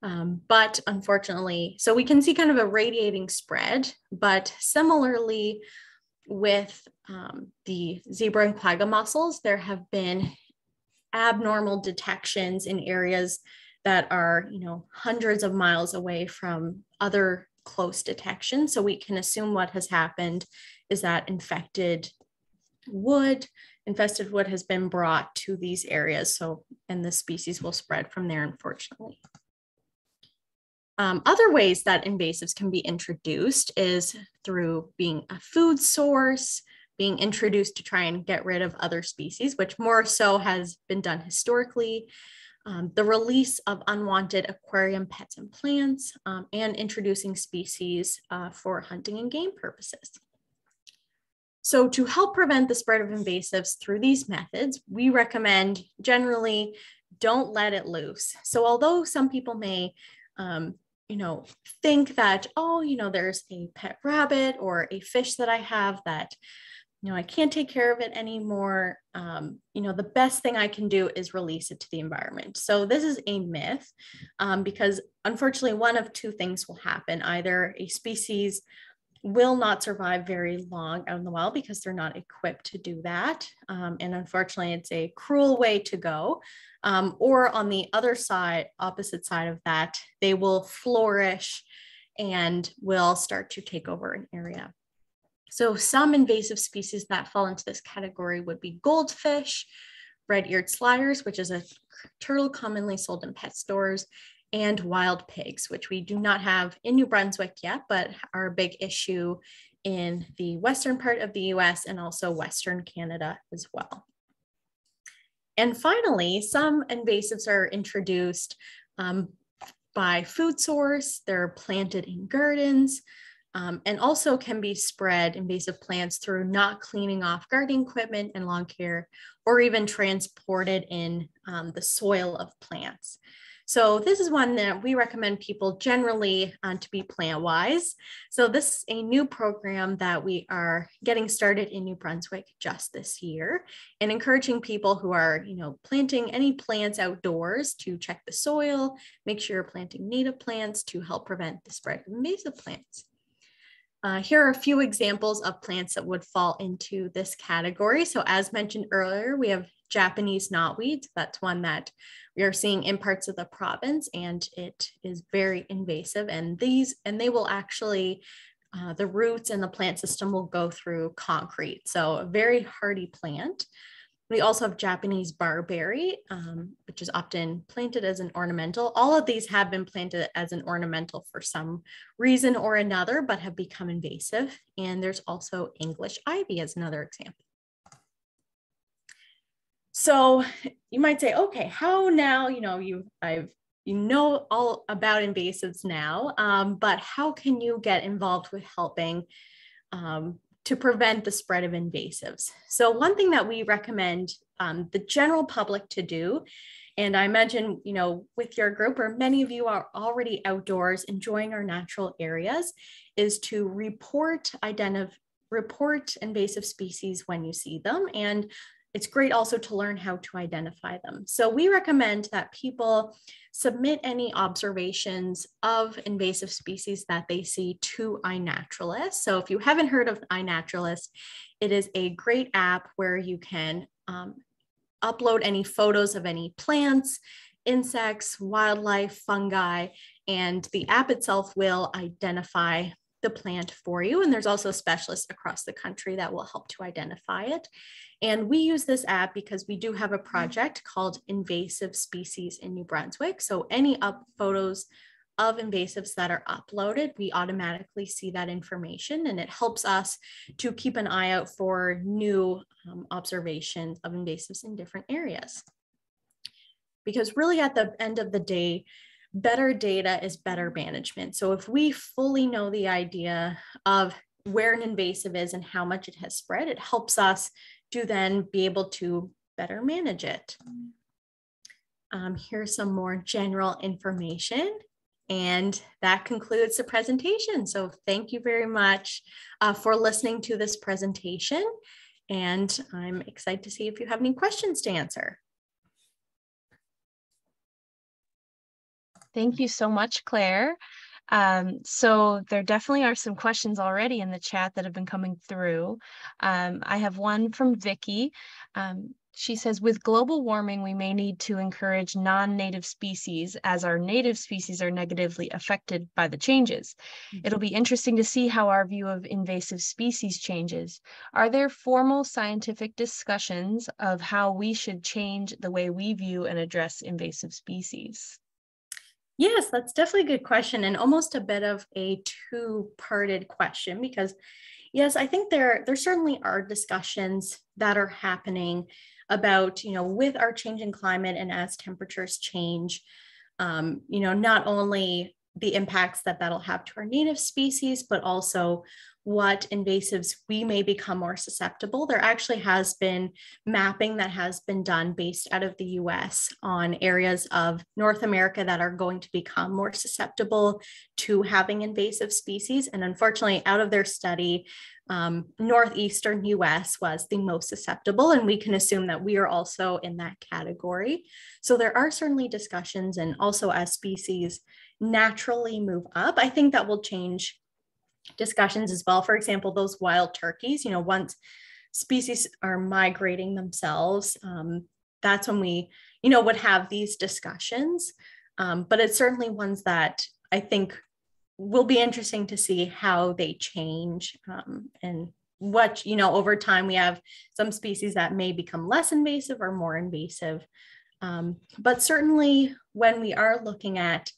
But unfortunately, so we can see kind of a radiating spread, but similarly with the zebra and quagga mussels, there have been abnormal detections in areas that are, you know, hundreds of miles away from other close detection. So we can assume what has happened is that infested wood has been brought to these areas. So, and the species will spread from there, unfortunately. Other ways that invasives can be introduced is through being a food source, being introduced to try and get rid of other species, which more so has been done historically. The release of unwanted aquarium pets and plants, and introducing species for hunting and game purposes. So to help prevent the spread of invasives through these methods, we recommend generally don't let it loose. So although some people may you know, think that, oh, you know, there's a pet rabbit or a fish that I have that you know, I can't take care of it anymore. You know, the best thing I can do is release it to the environment. So this is a myth because unfortunately one of two things will happen. Either a species will not survive very long out in the wild because they're not equipped to do that. And unfortunately it's a cruel way to go. Or on the other side, opposite side of that, they will flourish and will start to take over an area. So some invasive species that fall into this category would be goldfish, red-eared sliders, which is a turtle commonly sold in pet stores, and wild pigs, which we do not have in New Brunswick yet, but are a big issue in the western part of the US and also Western Canada as well. And finally, some invasives are introduced by food source. They're planted in gardens. And also can be spread invasive plants through not cleaning off gardening equipment and lawn care, or even transported in the soil of plants. So this is one that we recommend people generally to be plant wise. So this is a new program that we are getting started in New Brunswick just this year, and encouraging people who are, you know, planting any plants outdoors to check the soil, make sure you're planting native plants to help prevent the spread of invasive plants. Here are a few examples of plants that would fall into this category. So as mentioned earlier, we have Japanese knotweed. That's one that we are seeing in parts of the province, and it is very invasive. And they will actually, the roots and the plant system will go through concrete. So a very hardy plant. We also have Japanese barberry, which is often planted as an ornamental. All of these have been planted as an ornamental for some reason or another, but have become invasive. And there's also English ivy as another example. So you might say, okay, how now, you know, you know all about invasives now, but how can you get involved with helping to prevent the spread of invasives? So one thing that we recommend the general public to do, and I imagine, you know, with your group or many of you are already outdoors enjoying our natural areas, is to report invasive species when you see them. And it's great also to learn how to identify them. So we recommend that people submit any observations of invasive species that they see to iNaturalist. So if you haven't heard of iNaturalist, it is a great app where you can upload any photos of any plants, insects, wildlife, fungi, and the app itself will identify the plant for you. And there's also specialists across the country that will help to identify it. And we use this app because we do have a project called Invasive Species in New Brunswick. So any photos of invasives that are uploaded, we automatically see that information, and it helps us to keep an eye out for new observations of invasives in different areas. Because really at the end of the day, better data is better management. So if we fully know the idea of where an invasive is and how much it has spread, it helps us to then be able to better manage it. Here's some more general information, and that concludes the presentation. So thank you very much for listening to this presentation, and I'm excited to see if you have any questions to answer. Thank you so much, Claire. So there definitely are some questions already in the chat that have been coming through. I have one from Vicki. She says, with global warming, we may need to encourage non-native species as our native species are negatively affected by the changes. It'll be interesting to see how our view of invasive species changes. Are there formal scientific discussions of how we should change the way we view and address invasive species? Yes, that's definitely a good question, and almost a bit of a two-parted question, because yes, I think there certainly are discussions that are happening about, you know, with our change in climate and as temperatures change, you know, not only the impacts that that'll have to our native species, but also what invasives we may become more susceptible. There actually has been mapping that has been done based out of the US on areas of North America that are going to become more susceptible to having invasive species. And unfortunately, out of their study, northeastern US was the most susceptible, and we can assume that we are also in that category. So there are certainly discussions, and also as species naturally move up, I think that will change discussions as well. For example, those wild turkeys, you know, once species are migrating themselves, that's when we, you know, would have these discussions. But it's certainly ones that I think will be interesting to see how they change, and what, you know, over time we have some species that may become less invasive or more invasive. But certainly when we are looking at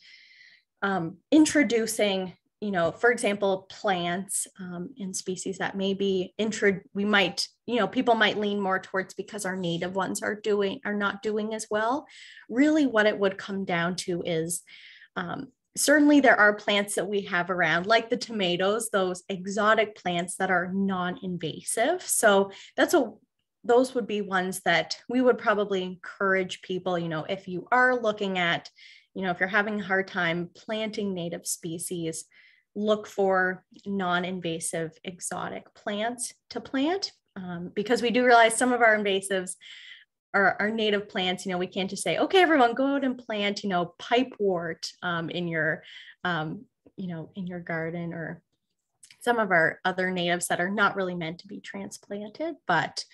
introducing, you know, for example, plants and species that maybe people might lean more towards because our native ones are not doing as well. Really what it would come down to is certainly there are plants that we have around, like the tomatoes, those exotic plants that are non-invasive. So those would be ones that we would probably encourage people, you know, if you are looking at, you know, if you're having a hard time planting native species, look for non-invasive exotic plants to plant, because we do realize some of our invasives are our native plants. You know, we can't just say, okay, everyone go out and plant, you know, pipewort in your, you know, in your garden, or some of our other natives that are not really meant to be transplanted. But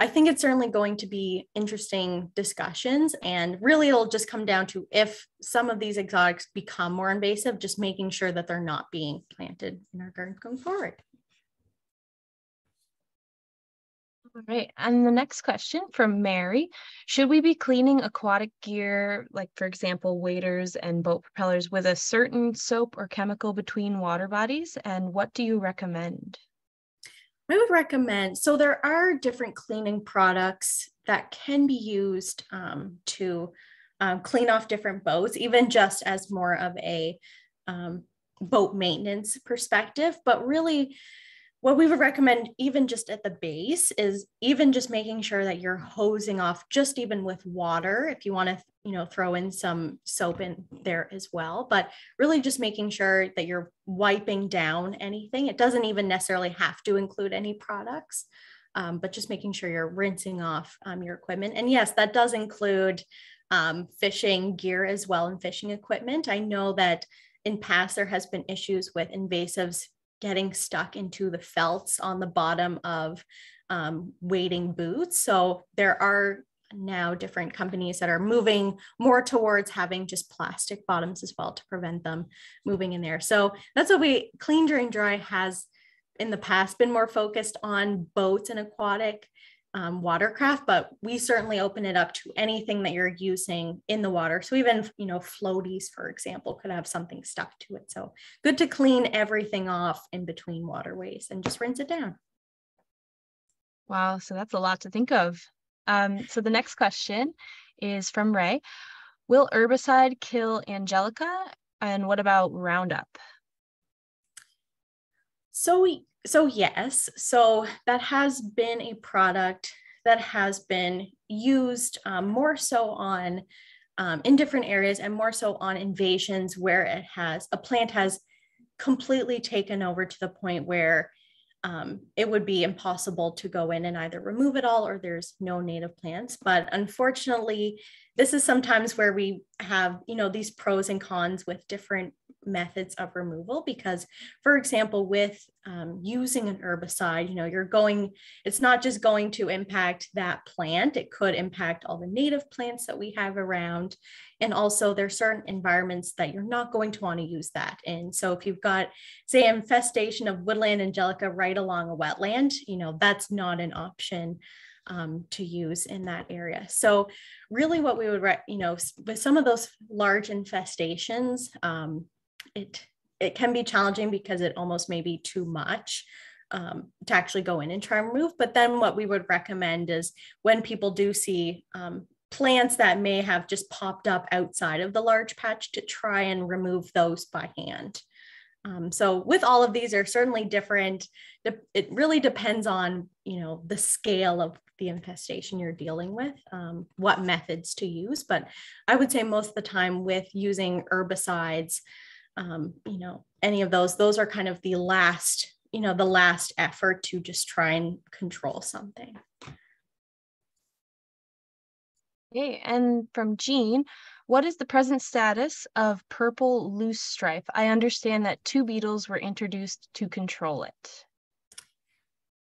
I think it's certainly going to be interesting discussions, and really it'll just come down to, if some of these exotics become more invasive, just making sure that they're not being planted in our gardens going forward. All right, and the next question from Mary: should we be cleaning aquatic gear, like for example, waders and boat propellers, with a certain soap or chemical between water bodies? And what do you recommend? I would recommend, so there are different cleaning products that can be used to clean off different boats, even just as more of a boat maintenance perspective. But really what we would recommend, even just at the base, is even just making sure that you're hosing off just even with water. If you want to, you know, throw in some soap in there as well, but really just making sure that you're wiping down anything. It doesn't even necessarily have to include any products, but just making sure you're rinsing off your equipment. And yes, that does include fishing gear as well, and fishing equipment. I know that in past there has been issues with invasives getting stuck into the felts on the bottom of wading boots. So there are now different companies that are moving more towards having just plastic bottoms as well to prevent them moving in there. So that's what we, Clean During Dry has in the past been more focused on boats and aquatic watercraft, but we certainly open it up to anything that you're using in the water. So even, you know, floaties, for example, could have something stuck to it. So good to clean everything off in between waterways and just rinse it down. Wow, so that's a lot to think of. So the next question is from Ray. Will herbicide kill angelica? And what about Roundup? So yes, so that has been a product that has been used more so on in different areas, and more so on invasions where it has, a plant has completely taken over to the point where it would be impossible to go in and either remove it all, or there's no native plants. But unfortunately, this is sometimes where we have, you know, these pros and cons with different methods of removal, because, for example, with using an herbicide, you know, it's not just going to impact that plant, it could impact all the native plants that we have around. And also there are certain environments that you're not going to want to use that in. So if you've got, say, infestation of woodland angelica right along a wetland, you know, that's not an option to use in that area. So really what we would, you know, with some of those large infestations, it can be challenging because it almost may be too much to actually go in and try and remove. But then what we would recommend is, when people do see plants that may have just popped up outside of the large patch to try and remove those by hand. So with all of these are certainly different. It really depends on, you know, the scale of the infestation you're dealing with, what methods to use. But I would say most of the time with using herbicides, you know, any of those are kind of the last, you know, the last effort to just try and control something. Okay, and from Jean, what is the present status of purple loosestrife? I understand that 2 beetles were introduced to control it.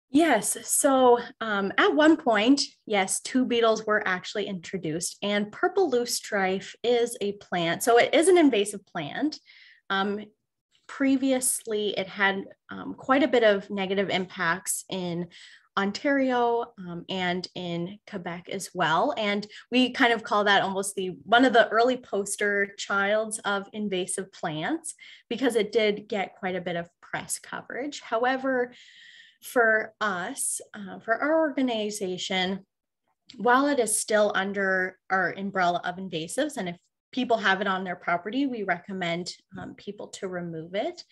Yes, so at one point, yes, 2 beetles were actually introduced, and purple loosestrife is a plant. So it is an invasive plant. Previously, it had quite a bit of negative impacts in Ontario and in Quebec as well. And we kind of call that almost one of the early poster childs of invasive plants because it did get quite a bit of press coverage. However, for us, for our organization, while it is still under our umbrella of invasives, and if people have it on their property, we recommend people to remove it.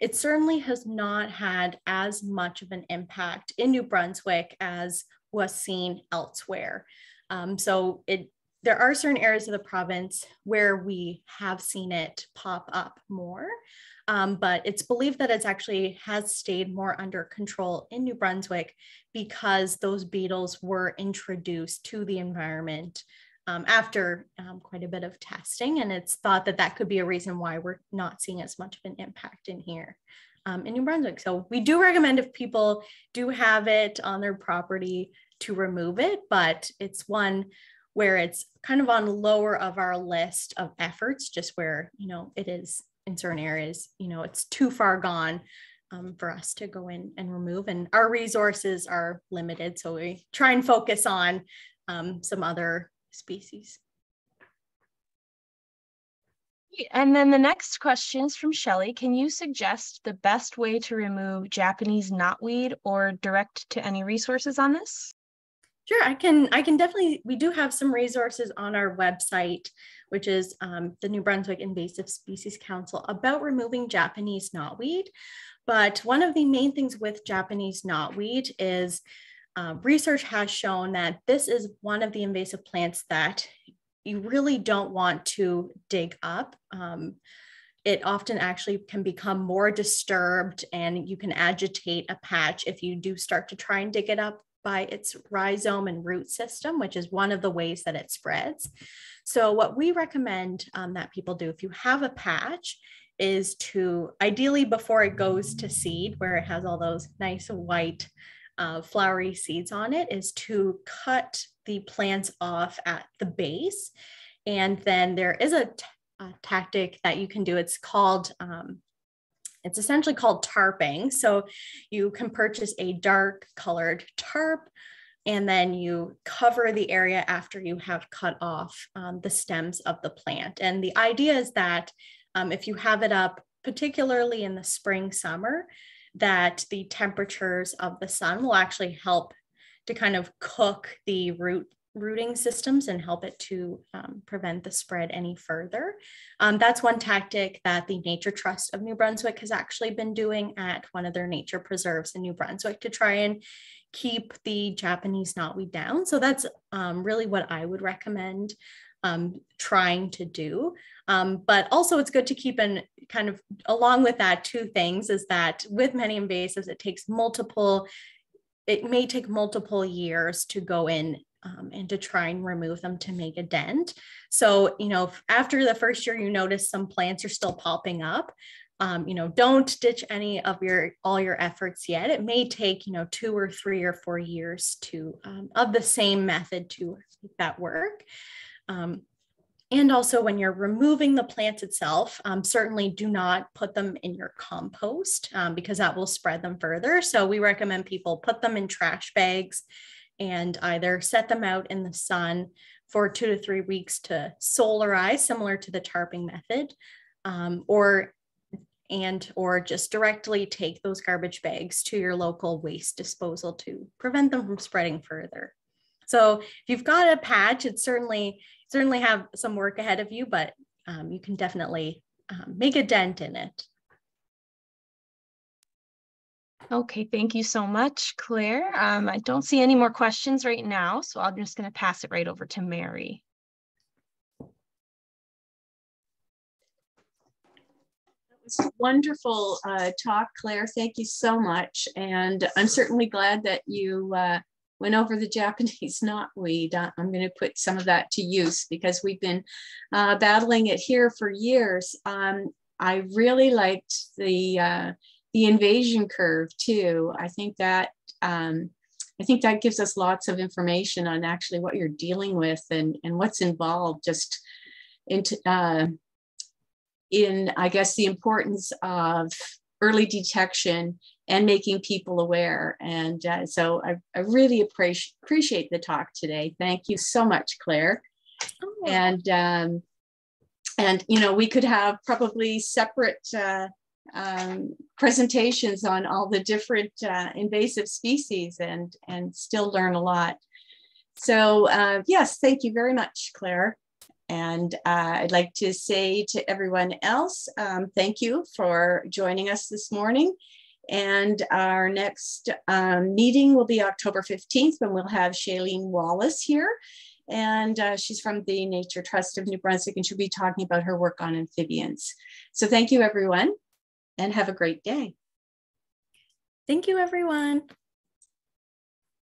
It certainly has not had as much of an impact in New Brunswick as was seen elsewhere. So there are certain areas of the province where we have seen it pop up more, but it's believed that it's actually has stayed more under control in New Brunswick because those beetles were introduced to the environment after quite a bit of testing, and it's thought that that could be a reason why we're not seeing as much of an impact in here in New Brunswick. So we do recommend if people do have it on their property to remove it, but it's one where it's kind of on lower of our list of efforts, just where, you know, it is in certain areas, you know, it's too far gone for us to go in and remove, and our resources are limited. So we try and focus on some other species. And then the next question is from Shelley. Can you suggest the best way to remove Japanese knotweed or direct to any resources on this? Sure, I can definitely, we do have some resources on our website, which is the New Brunswick Invasive Species Council, about removing Japanese knotweed. But one of the main things with Japanese knotweed is research has shown that this is one of the invasive plants that you really don't want to dig up. It often actually can become more disturbed, and you can agitate a patch if you do start to try and dig it up by its rhizome and root system, which is one of the ways that it spreads. So what we recommend that people do if you have a patch is to, ideally before it goes to seed, where it has all those nice white flowery seeds on it, is to cut the plants off at the base. And then there is a tactic that you can do. It's called, it's essentially called tarping. So you can purchase a dark colored tarp, and then you cover the area after you have cut off the stems of the plant. And the idea is that if you have it up, particularly in the spring, summer, that the temperatures of the sun will actually help to kind of cook the rooting systems and help it to prevent the spread any further. That's one tactic that the Nature Trust of New Brunswick has actually been doing at one of their nature preserves in New Brunswick to try and keep the Japanese knotweed down. So that's really what I would recommend trying to do. But also it's good to keep in kind of along with that 2 things is that with many invasives, it may take multiple years to go in and to try and remove them to make a dent. So, you know, after the first year, you notice some plants are still popping up. You know, don't ditch any of all your efforts yet. It may take, you know, 2 or 3 or 4 years to of the same method to make that work. And also when you're removing the plants itself, certainly do not put them in your compost because that will spread them further. So we recommend people put them in trash bags and either set them out in the sun for 2 to 3 weeks to solarize, similar to the tarping method, or just directly take those garbage bags to your local waste disposal to prevent them from spreading further. So if you've got a patch, it's certainly have some work ahead of you, but you can definitely make a dent in it. Okay, thank you so much, Claire. I don't see any more questions right now, so I'm just going to pass it right over to Mary. Wonderful talk, Claire. Thank you so much. And I'm certainly glad that you went over the Japanese knotweed. I'm going to put some of that to use because we've been battling it here for years. I really liked the invasion curve too. I think that gives us lots of information on actually what you're dealing with and what's involved, just into in, I guess, the importance of early detection and making people aware. And so I really appreciate the talk today. Thank you so much, Claire. Oh. And you know, we could have probably separate presentations on all the different invasive species and still learn a lot. So yes, thank you very much, Claire. And I'd like to say to everyone else, thank you for joining us this morning. And our next meeting will be October 15th, when we'll have Shailene Wallace here. And she's from the Nature Trust of New Brunswick, and she'll be talking about her work on amphibians. So thank you, everyone, and have a great day. Thank you, everyone.